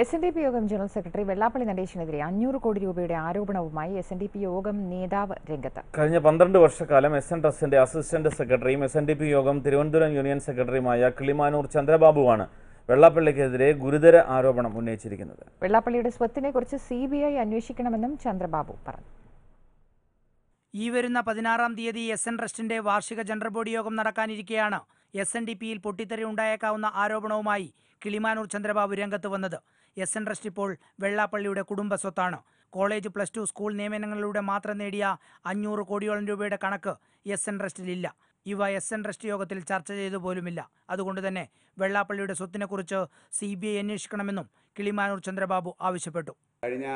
SNDP യോഗം general secretary Vellappally നടേശനെതിരെ 500 കോടി രൂപയുടെ ആരോപണവുമായി SNDP യോഗം നേതാവ് രംഗത്ത്. കഴിഞ്ഞ 12 വർഷക്കാലം SN ട്രസ്റ്റിന്റെ അസിസ്റ്റന്റ് സെക്രട്ടറിയും SNDP യോഗം തിരുവനന്തപുരം യൂണിയൻ സെക്രട്ടറിയുമായ കിളിമാനൂർ ചന്ദ്രബാബുവാണ് വെള്ളാപ്പള്ളിക്കെതിരെ ഗുരുതര ആരോപണം ഉന്നയിച്ചിരിക്കുന്നത്. വെള്ളാപ്പള്ളിയുടെ സ്വത്തിനെ കുറിച്ച് CBI അന്വേഷിക്കണമെന്നും ചന്ദ്രബാബു പറഞ്ഞു. ഈ വരുന്ന 16-ാം തീയതി SN ട്രസ്റ്റിന്റെ വാർഷിക ജനറൽ ബോഡി യോഗം നടക്കാനിരിക്കെയാണ് SNDPയിൽ പൊട്ടിത്തെറി ഉണ്ടായേക്കാവുന്ന ആരോപണവുമായി കിളിമാനൂർ ചന്ദ്രബാബു രംഗത്ത് വന്നത്. SN ട്രസ്റ്റ് ഇപ്പോൾ വെള്ളാപ്പള്ളിയുടെ കുടുംബ സ്വത്താണ്. കോളേജ്, +2, സ്കൂൾ നിയമനങ്ങളിലൂടെ മാത്രം നേടിയ 500 കോടിയോളം രൂപയുടെ കണക്ക് SN ട്രസ്റ്റിലില്ല. ഇവ SN ട്രസ്റ്റ് യോഗത്തിൽ ചർച്ച ചെയ്തു പോലുമില്ല. അതുകൊണ്ട് തന്നെ വെള്ളാപ്പള്ളിയുടെ സ്വത്തിനെക്കുറിച്ച് CBI അന്വേഷിക്കണമെന്നും കിളിമാനൂർ ചന്ദ്രബാബു ആവശ്യപ്പെട്ടു. കഴിഞ്ഞ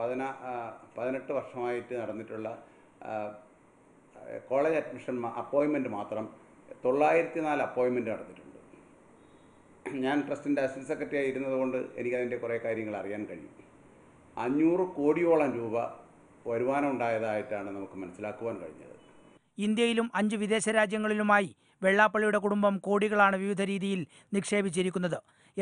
18 വർഷമായിട്ട് നടന്നിട്ടുള്ള കോളേജ് അഡ്മിഷൻ അപ്പോയിൻമെൻറ്റ് മാത്രം 904 അപ്പോയിൻമെൻറ്റ് നടന്നിട്ടുണ്ട്. ഞാൻ ട്രസ്റ്റിൻ്റെ അസിസ്റ്റന്റ് സെക്രട്ടറി ആയിരുന്നത് കൊണ്ട് എനിക്കതിൻ്റെ കുറേ കാര്യങ്ങൾ അറിയാൻ കഴിയും. 500 കോടിയോളം രൂപ വരുമാനം ഉണ്ടായതായിട്ടാണ് നമുക്ക് മനസ്സിലാക്കുവാൻ കഴിഞ്ഞത്. ഇന്ത്യയിലും 5 വിദേശ രാജ്യങ്ങളിലുമായി വെള്ളാപ്പള്ളിയുടെ കുടുംബം കോടികളാണ് വിവിധ രീതിയിൽ നിക്ഷേപിച്ചിരിക്കുന്നത്.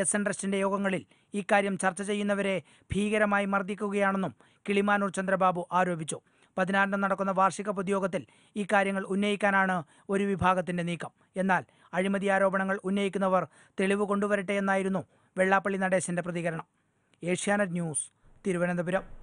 SN ട്രസ്റ്റിൻ്റെ യോഗങ്ങളിൽ ഇക്കാര്യം ചർച്ച ചെയ്യുന്നവരെ ഭീകരമായി മർദ്ദിക്കുകയാണെന്നും കിളിമാനൂർ ചന്ദ്രബാബു ആരോപിച്ചു. 16-ന് നടക്കുന്ന വാർഷിക പൊതുയോഗത്തിൽ ഇക്കാര്യങ്ങൾ ഉന്നയിക്കാനാണ് ഒരു വിഭാഗത്തിൻ്റെ നീക്കം. എന്നാൽ അഴിമതി ആരോപണങ്ങൾ ഉന്നയിക്കുന്നവർ തെളിവ് കൊണ്ടുവരട്ടെ എന്നായിരുന്നു വെള്ളാപ്പള്ളി നടേശൻ്റെ പ്രതികരണം. ഏഷ്യാനെറ്റ് ന്യൂസ്, തിരുവനന്തപുരം.